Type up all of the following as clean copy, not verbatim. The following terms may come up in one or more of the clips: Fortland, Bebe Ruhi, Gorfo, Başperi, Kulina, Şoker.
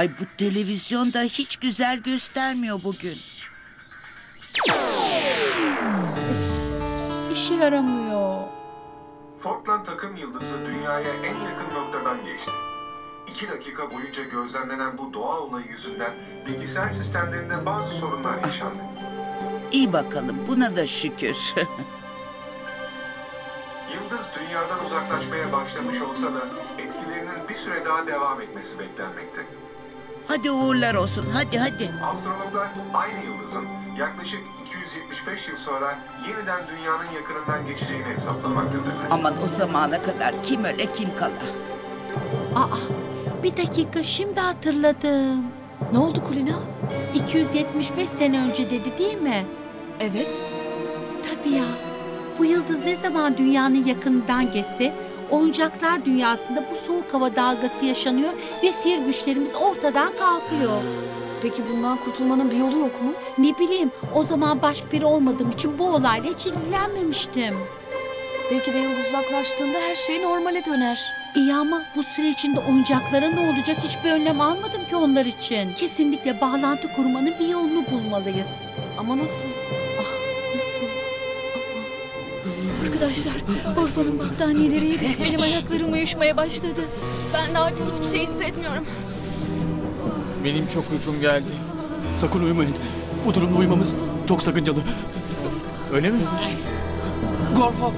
Ay bu televizyon da hiç güzel göstermiyor bugün. İşe yaramıyor. Fortland takım yıldızı dünyaya en yakın noktadan geçti. 2 dakika boyunca gözlemlenen bu doğa olayı yüzünden bilgisayar sistemlerinde bazı sorunlar yaşandı. İyi bakalım, buna da şükür. Yıldız dünyadan uzaklaşmaya başlamış olsa da etkilerinin bir süre daha devam etmesi beklenmekte. Hadi uğurlar olsun, hadi hadi. Astronomlar aynı yıldızın yaklaşık 275 yıl sonra yeniden dünyanın yakınından geçeceğini hesaplamaktadır. Aman o zamana kadar kim öle kim kala. Aa, bir dakika, şimdi hatırladım. Ne oldu Kulina? 275 sene önce dedi değil mi? Evet. Tabii ya. Bu yıldız ne zaman dünyanın yakınından geçse, oyuncaklar dünyasında bu soğuk hava dalgası yaşanıyor ve sihir güçlerimiz ortadan kalkıyor. Peki bundan kurtulmanın bir yolu yok mu? Ne bileyim, o zaman Başperi olmadığım için bu olayla hiç ilgilenmemiştim. Belki de yıldız uzaklaştığında her şey normale döner. İyi ama bu süre içinde oyuncaklara ne olacak, hiçbir önlem almadım ki onlar için. Kesinlikle bağlantı kurmanın bir yolunu bulmalıyız. Ama nasıl? Arkadaşlar, Gorfo'nun battaniyeleri yedi. Benim ayaklarım uyuşmaya başladı. Ben de artık hiçbir şey hissetmiyorum. Benim çok uykum geldi. Sakın uyumayın. Bu durumda uyumamız çok sakıncalı. Öyle mi? Gorfo,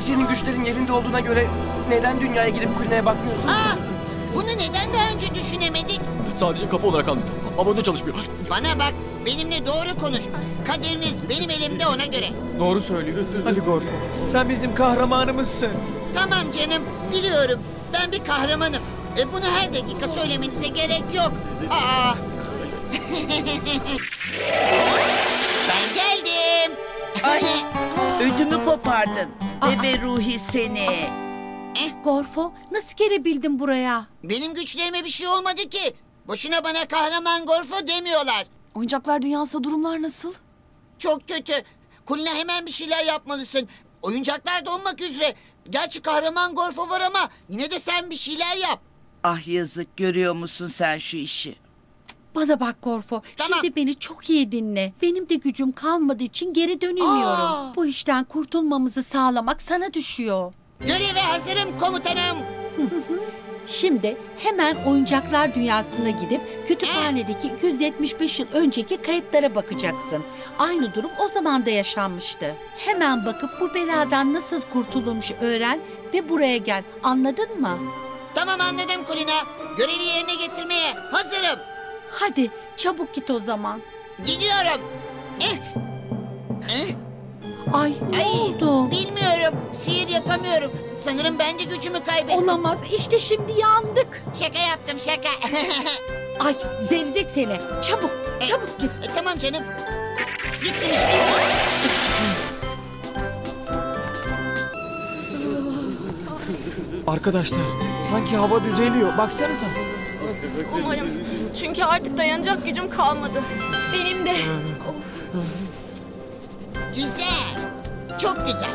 senin güçlerin yerinde olduğuna göre neden dünyaya gidip Kulina'ya bakmıyorsun? Aa, bunu neden daha önce düşünemedik? Sadece kafa olarak anladım. Ama da çalışmıyor. Bana bak, benimle doğru konuş. Kaderiniz benim elimde, ona göre. Doğru söylüyor. Hadi Gorfo, sen bizim kahramanımızsın. Tamam canım, biliyorum. Ben bir kahramanım. Bunu her dakika söylemenize gerek yok. Aa. Ben geldim. Ay, ödümü kopardın. Bebe Ruhi seni. Gorfo, nasıl gelebildin buraya? Benim güçlerime bir şey olmadı ki. Boşuna bana kahraman Gorfo demiyorlar. Oyuncaklar dünyasında durumlar nasıl? Çok kötü. Kulina, hemen bir şeyler yapmalısın. Oyuncaklar donmak üzere. Gerçi kahraman Gorfo var ama yine de sen bir şeyler yap. Ah yazık, görüyor musun sen şu işi? Bana bak Gorfo, tamam. Şimdi beni çok iyi dinle. Benim de gücüm kalmadığı için geri dönemiyorum. Aa. Bu işten kurtulmamızı sağlamak sana düşüyor. Göreve hazırım komutanım. Şimdi hemen oyuncaklar dünyasına gidip kütüphanedeki 275 yıl önceki kayıtlara bakacaksın. Aynı durum o zaman da yaşanmıştı. Hemen bakıp bu beladan nasıl kurtulmuş öğren ve buraya gel. Anladın mı? Tamam, anladım Kulina. Görevi yerine getirmeye hazırım. Hadi çabuk git o zaman. Gidiyorum. Ay, ne oldu? Bilmiyorum. Sihir yapamıyorum. Sanırım ben de gücümü kaybettim. Olamaz. İşte şimdi yandık. Şaka yaptım, şaka. Ay zevzek seni. Çabuk, çabuk git. Tamam canım. Gittim işte. Arkadaşlar, sanki hava düzeliyor. Baksanıza. Umarım. Çünkü artık dayanacak gücüm kalmadı. Benim de. Güzel. Çok güzel.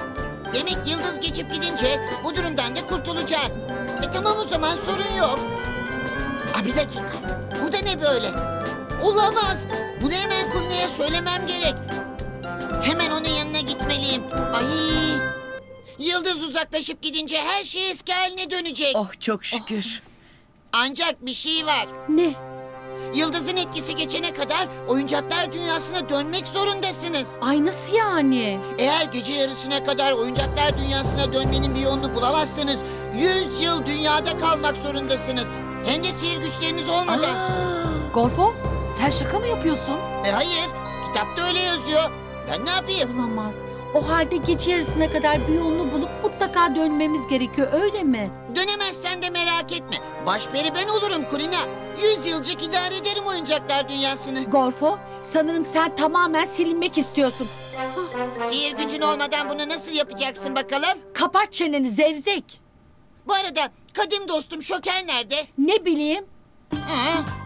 Demek yıldız geçip gidince bu durumdan da kurtulacağız. Tamam o zaman, sorun yok. Aa, bir dakika. Bu da ne böyle? Olamaz. Bunu hemen Kulina'ya söylemem gerek. Hemen onun yanına gitmeliyim. Ay. Yıldız uzaklaşıp gidince her şey eski haline dönecek. Oh çok şükür. Ancak bir şey var. Ne? Yıldızın etkisi geçene kadar oyuncaklar dünyasına dönmek zorundasınız. Ay nasıl yani? Eğer gece yarısına kadar oyuncaklar dünyasına dönmenin bir yolunu bulamazsanız 100 yıl dünyada kalmak zorundasınız. Hem de sihir güçleriniz olmadan. Gorfo, sen şaka mı yapıyorsun? Hayır, kitapta öyle yazıyor. Ben ne yapayım? Olamaz. O halde gece yarısına kadar bir yolunu bulup mutlaka dönmemiz gerekiyor, öyle mi? Dönemezsen de merak etme. Başperi ben olurum Kulina. 100 yılcık idare ederim oyuncaklar dünyasını. Gorfo, sanırım sen tamamen silinmek istiyorsun. Sihir gücün olmadan bunu nasıl yapacaksın bakalım? Kapat çeneni zevzek. Bu arada kadim dostum Şoker nerede? Ne bileyim.